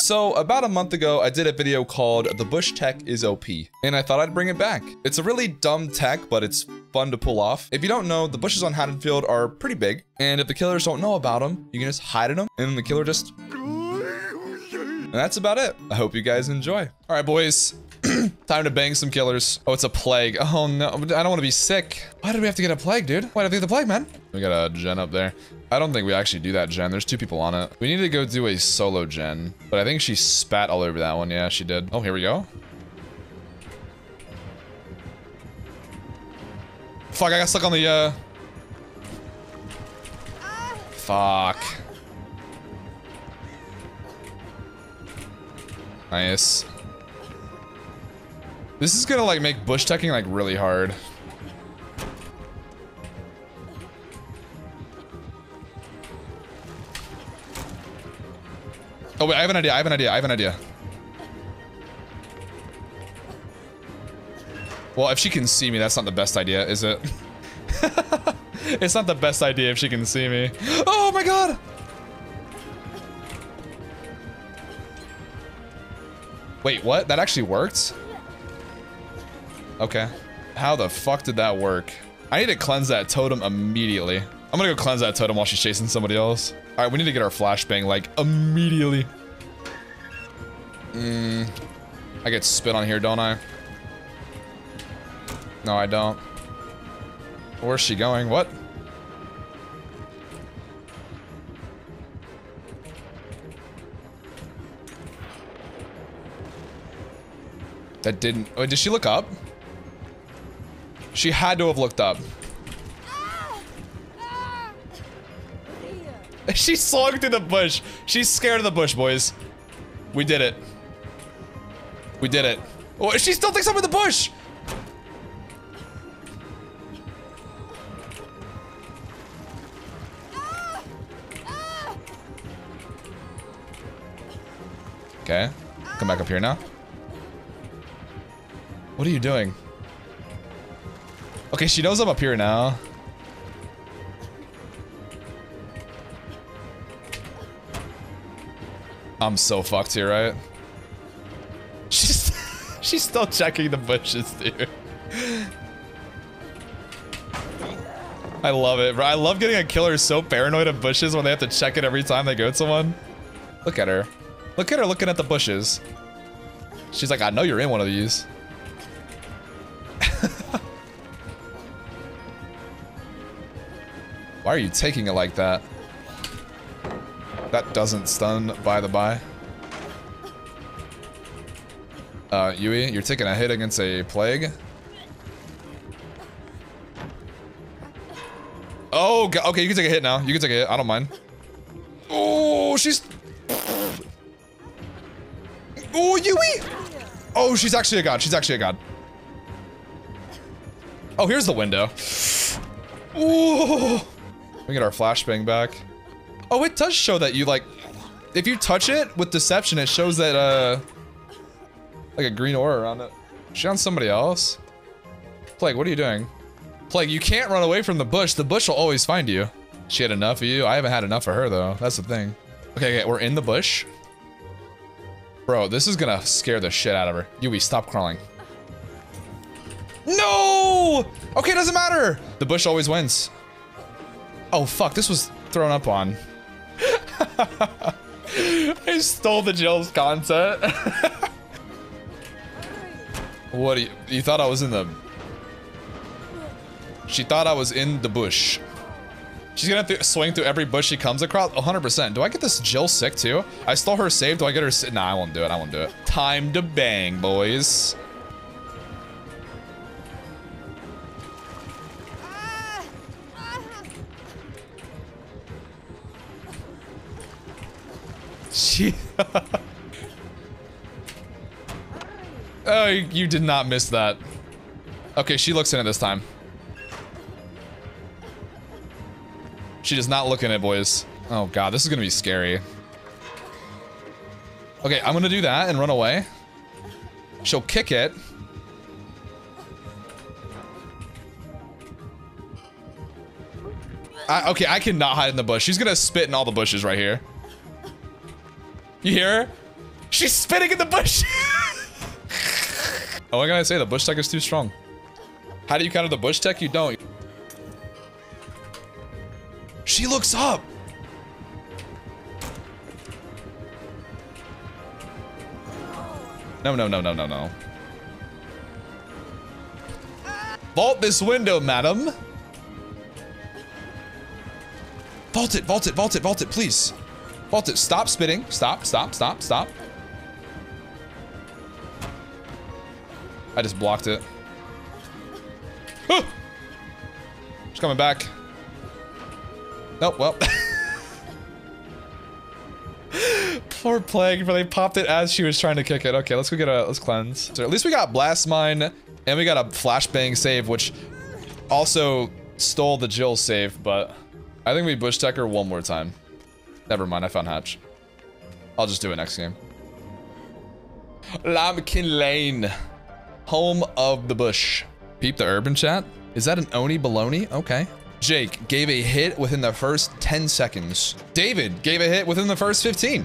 So about a month ago, I did a video called The Bush Tech is OP, and I thought I'd bring it back. It's a really dumb tech, but it's fun to pull off. If you don't know, the bushes on Haddonfield are pretty big, and if the killers don't know about them, you can just hide in them, and the killer just... And that's about it. I hope you guys enjoy. All right, boys. Time to bang some killers. Oh, it's a plague. Oh, no. I don't want to be sick. Why did we have to get a plague, dude? Why did we get the plague, man? We got a gen up there. I don't think we actually do that gen. There's two people on it. We need to go do a solo gen. But I think she spat all over that one. Yeah, she did. Oh, here we go. Fuck, I got stuck on the, Fuck. Nice. This is gonna like make bush teching like really hard. Oh wait, I have an idea, Well, if she can see me, that's not the best idea, is it? It's not the best idea if she can see me. Oh my god! Wait, what? That actually worked? Okay. How the fuck did that work? I need to cleanse that totem immediately. I'm gonna go cleanse that totem while she's chasing somebody else. Alright, we need to get our flashbang, like, immediately. I get spit on here, don't I? No, I don't. Where's she going? What? That didn't... Oh, did she look up? She had to have looked up. She slogged through the bush. She's scared of the bush, boys. We did it. We did it. Oh, she still thinks I'm in the bush! Okay. Come back up here now. What are you doing? Okay, she knows I'm up here now. I'm so fucked here, right? She's still checking the bushes, dude. I love it, bro. I love getting a killer so paranoid of bushes when they have to check it every time they go to one. Look at her. Look at her looking at the bushes. She's like, I know you're in one of these. Why are you taking it like that? That doesn't stun, by the by. Yui, you're taking a hit against a plague. Oh, God. Okay, you can take a hit now. You can take a hit. I don't mind. Oh, she's... Oh, Yui! Oh, she's actually a god. She's actually a god. Oh, here's the window. Ooh. We get our flashbang back. Oh, it does show that you like, if you touch it with deception, it shows that like a green aura around it. Is she on somebody else? Plague, what are you doing? Plague, you can't run away from the bush. The bush will always find you. She had enough of you. I haven't had enough of her though. That's the thing. Okay, okay, we're in the bush. Bro, this is gonna scare the shit out of her. Yui, stop crawling. No! Okay, it doesn't matter. The bush always wins. Oh fuck, this was thrown up on. I stole the Jill's content. What do you thought I was in the... She thought I was in the bush. She's gonna have to swing through every bush she comes across. 100%. Do I get this Jill sick too? I stole her save. Do I get her sick? Nah, I won't do it. I won't do it. Time to bang, boys. Oh, you did not miss that. Okay, she looks in it this time. She does not look in it, boys. Oh god, this is gonna be scary. Okay, I'm gonna do that and run away. She'll kick it. Okay, I cannot hide in the bush. She's gonna spit in all the bushes right here. You hear her? She's spinning in the bush! Oh, I gotta say, the bush tech is too strong. How do you counter the bush tech? You don't. She looks up! No, no, no, no, no, no. Vault this window, madam! Vault it, vault it, vault it, vault it, please! Vault it, stop spitting. Stop, stop, stop, stop. I just blocked it. Ah! She's coming back. Nope, well. Poor plague, but they popped it as she was trying to kick it. Okay, let's go get a, let's cleanse. So at least we got Blast Mine, and we got a flashbang save, which also stole the Jill save, but I think we bush tech her one more time. Never mind, I found Hatch. I'll just do it next game. Lambkin Lane. Home of the bush. Peep the urban chat. Is that an Oni baloney? Okay. Jake gave a hit within the first 10 seconds. David gave a hit within the first 15.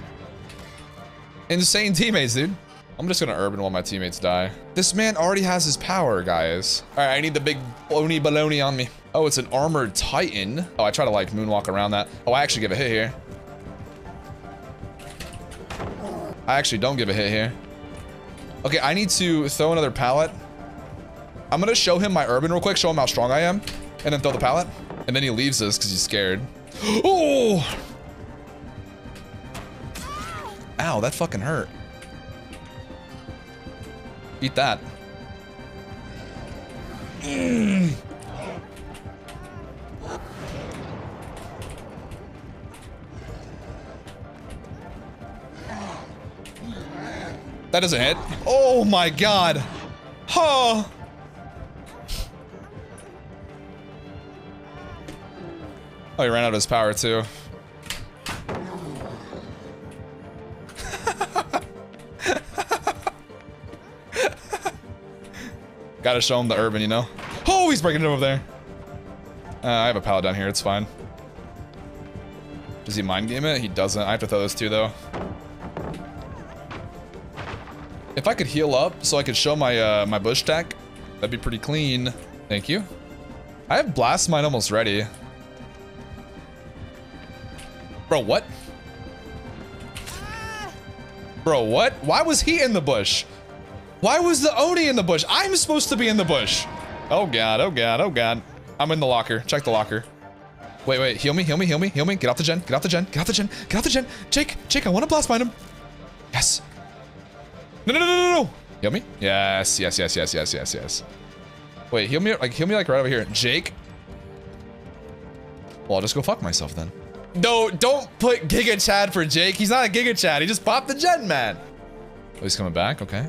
Insane teammates, dude. I'm just gonna urban while my teammates die. This man already has his power, guys. All right, I need the big Oni baloney on me. Oh, it's an armored titan. Oh, I try to like moonwalk around that. Oh, I actually give a hit here. I actually don't give a hit here. Okay, I need to throw another pallet. I'm gonna show him my urban real quick, show him how strong I am, and then throw the pallet. And then he leaves us because he's scared. Ooh! Ow, that fucking hurt. Eat that. Mm. That doesn't hit. Oh my god. Huh. Oh, he ran out of his power too. Gotta show him the urban, you know? Oh, he's breaking it over there. I have a pallet down here, it's fine. Does he mind game it? He doesn't. I have to throw those two though. If I could heal up so I could show my my bush tech, that'd be pretty clean. Thank you. I have Blast Mine almost ready. Bro, what? Bro, what? Why was he in the bush? Why was the Oni in the bush? I'm supposed to be in the bush. Oh god, oh god, oh god. I'm in the locker. Check the locker. Wait, wait, heal me, heal me, heal me, heal me. Get off the gen, get off the gen, get off the gen, get off the gen. Jake, Jake, I want to Blast Mine him. Yes. No, no, no, no, no! Heal me? Yes, yes, yes, yes, yes, yes, yes. Wait, heal me like right over here. Jake? Well, I'll just go fuck myself then. No, don't put Giga Chad for Jake. He's not a Giga Chad. He just popped the gen, man. Oh, he's coming back? Okay.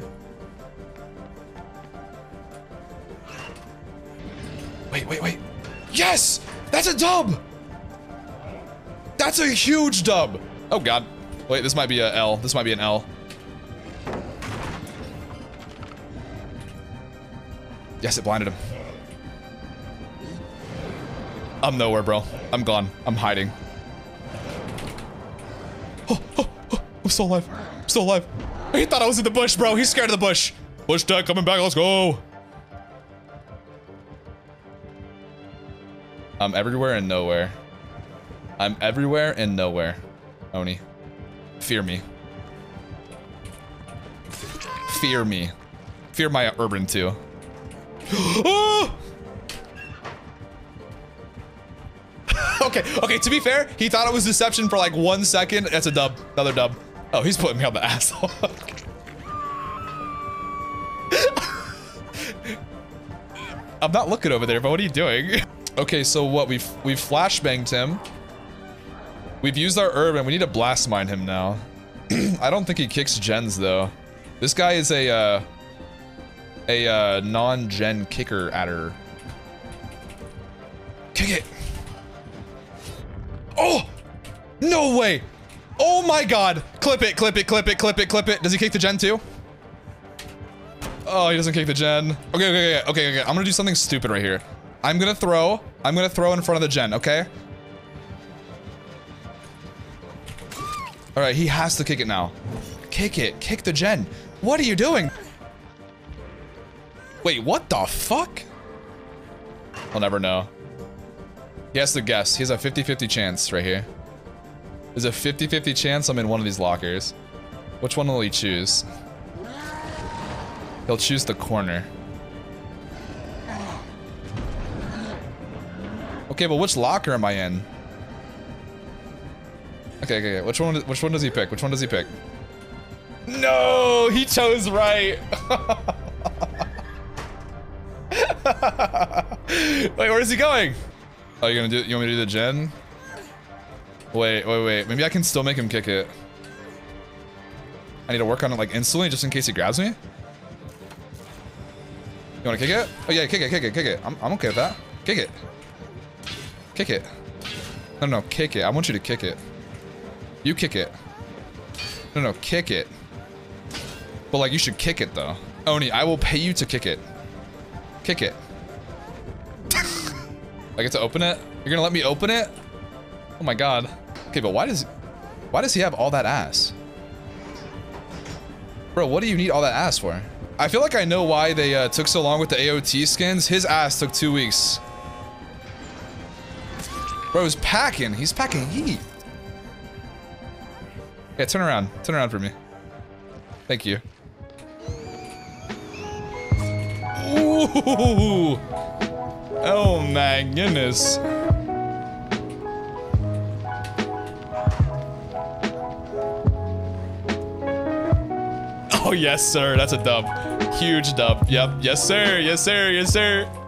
Wait, wait, wait. Yes! That's a dub! That's a huge dub! Oh, god. Wait, this might be an L. This might be an L. Yes, it blinded him. I'm nowhere, bro. I'm gone. I'm hiding. Oh, oh, oh. I'm still alive. I'm still alive. He thought I was in the bush, bro. He's scared of the bush. Bush tech coming back. Let's go. I'm everywhere and nowhere. I'm everywhere and nowhere. Oni. Fear me. Fear me. Fear my urban, too. Oh! Okay, okay, to be fair, he thought it was deception for like 1 second. That's a dub. Another dub. Oh, he's putting me on the asshole. I'm not looking over there, but what are you doing? Okay, so what? We've flashbanged him. We've used our urban. We need to Blast Mine him now. I don't think he kicks gens, though. This guy is a non-gen kicker at her. Kick it. Oh! No way! Oh my god! Clip it, clip it, clip it, clip it, clip it. Does he kick the gen too? Oh, he doesn't kick the gen. Okay, okay, okay, okay, okay. I'm gonna do something stupid right here. I'm gonna throw in front of the gen, okay? Alright, he has to kick it now. Kick it. Kick the gen. What are you doing? Wait, what the fuck? I'll never know. He has to guess. He has a 50-50 chance right here. There's a 50-50 chance I'm in one of these lockers. Which one will he choose? He'll choose the corner. Okay, but which locker am I in? Okay. Which one does he pick? Which one does he pick? No, he chose right. Wait, where is he going? Oh, you want me to do the gen? Wait. Maybe I can still make him kick it. I need to work on it like instantly just in case he grabs me. You want to kick it? Oh yeah, kick it. I'm okay with that. Kick it. Kick it. No, kick it. I want you to kick it. You kick it. No, kick it. But like, you should kick it though. Oni, I will pay you to kick it. Kick it. I get to open it? You're gonna let me open it? Oh my god. Okay, but why does he have all that ass? Bro, what do you need all that ass for? I feel like I know why they took so long with the AOT skins. His ass took 2 weeks. Bro, he's packing. He's packing heat. Yeah, turn around. Turn around for me. Thank you. Ooh. Oh my goodness. Oh yes, sir. That's a dub. Huge dub. Yep. Yes, sir. Yes, sir. Yes, sir.